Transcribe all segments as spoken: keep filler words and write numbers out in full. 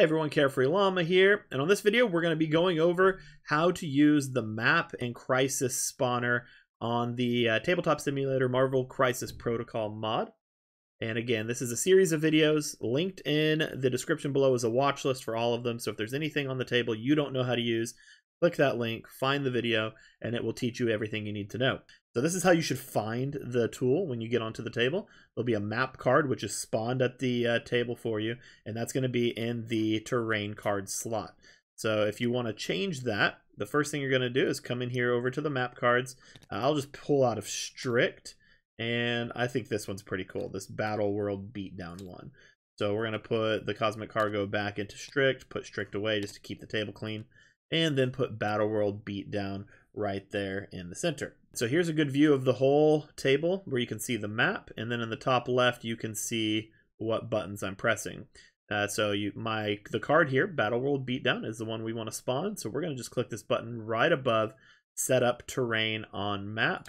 Hey everyone, Carefree Llama here, and on this video we're going to be going over how to use the map and crisis spawner on the uh, Tabletop Simulator Marvel Crisis Protocol mod. And again, this is a series of videos linked in the description below is a watch list for all of them, so if there's anything on the table you don't know how to use, click that link, find the video, and it will teach you everything you need to know. So this is how you should find the tool when you get onto the table. There'll be a map card, which is spawned at the uh, table for you, and that's going to be in the terrain card slot. So if you want to change that, the first thing you're going to do is come in here over to the map cards. Uh, I'll just pull out of strict, and I think this one's pretty cool, this Battleworld Beatdown one. So we're going to put the Cosmic Cargo back into strict, put strict away just to keep the table clean, and then put Battleworld Beatdown right there in the center. So here's a good view of the whole table where you can see the map, and then in the top left you can see what buttons I'm pressing. Uh, so you, my the card here, Battleworld Beatdown, is the one we want to spawn, so we're going to just click this button right above Set Up Terrain on Map.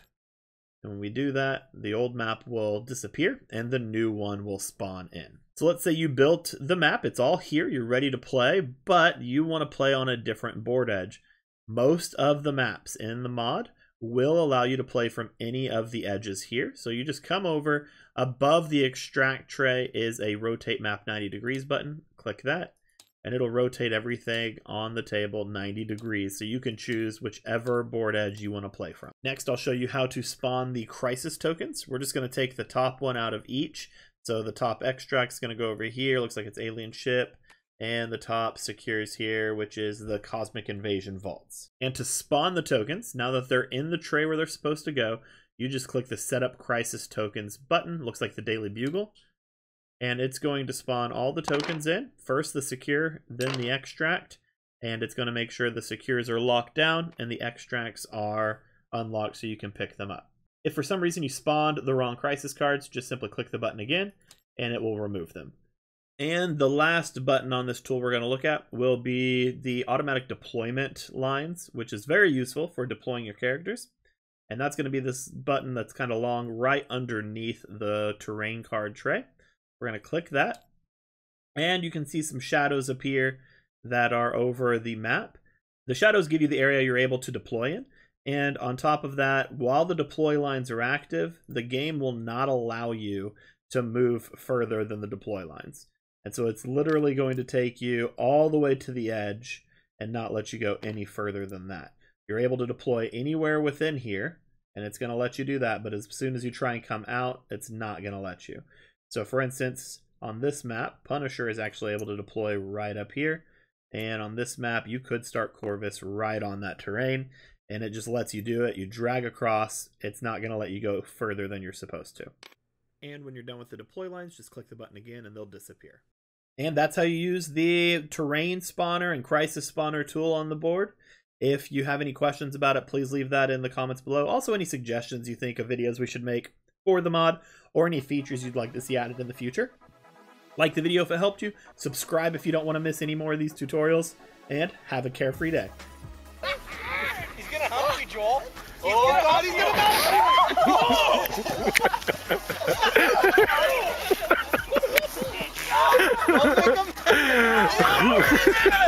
And when we do that, the old map will disappear and the new one will spawn in. So let's say you built the map, it's all here, you're ready to play, but you want to play on a different board edge. Most of the maps in the mod will allow you to play from any of the edges here. So you just come over, above the extract tray is a rotate map ninety degrees button, click that, and it'll rotate everything on the table ninety degrees, so you can choose whichever board edge you want to play from. Next, I'll show you how to spawn the crisis tokens. We're just going to take the top one out of each. So the top extract is going to go over here, looks like it's alien ship, and the top secures here, which is the cosmic invasion vaults. And to spawn the tokens, now that they're in the tray where they're supposed to go, you just click the Set Up Crisis Tokens button, looks like the Daily Bugle. And it's going to spawn all the tokens in, first the secure, then the extract, and it's going to make sure the secures are locked down and the extracts are unlocked so you can pick them up. If for some reason you spawned the wrong crisis cards, just simply click the button again and it will remove them. And the last button on this tool we're going to look at will be the automatic deployment lines, which is very useful for deploying your characters. And that's going to be this button that's kind of long right underneath the terrain card tray. We're going to click that, and you can see some shadows appear that are over the map. The shadows give you the area you're able to deploy in, and on top of that, while the deploy lines are active, the game will not allow you to move further than the deploy lines. And so it's literally going to take you all the way to the edge and not let you go any further than that. You're able to deploy anywhere within here, and it's going to let you do that, but as soon as you try and come out, it's not going to let you. So for instance, on this map, Punisher is actually able to deploy right up here. And on this map, you could start Corvus right on that terrain, and it just lets you do it. You drag across, it's not gonna let you go further than you're supposed to. And when you're done with the deploy lines, just click the button again and they'll disappear. And that's how you use the terrain spawner and crisis spawner tool on the board. If you have any questions about it, please leave that in the comments below. Also, any suggestions you think of videos we should make for the mod, or any features you'd like to see added in the future. Like the video if it helped you, subscribe if you don't want to miss any more of these tutorials, and have a carefree day. He's gonna hump you, Joel. He's oh gonna, God, he's gonna melt you! Oh!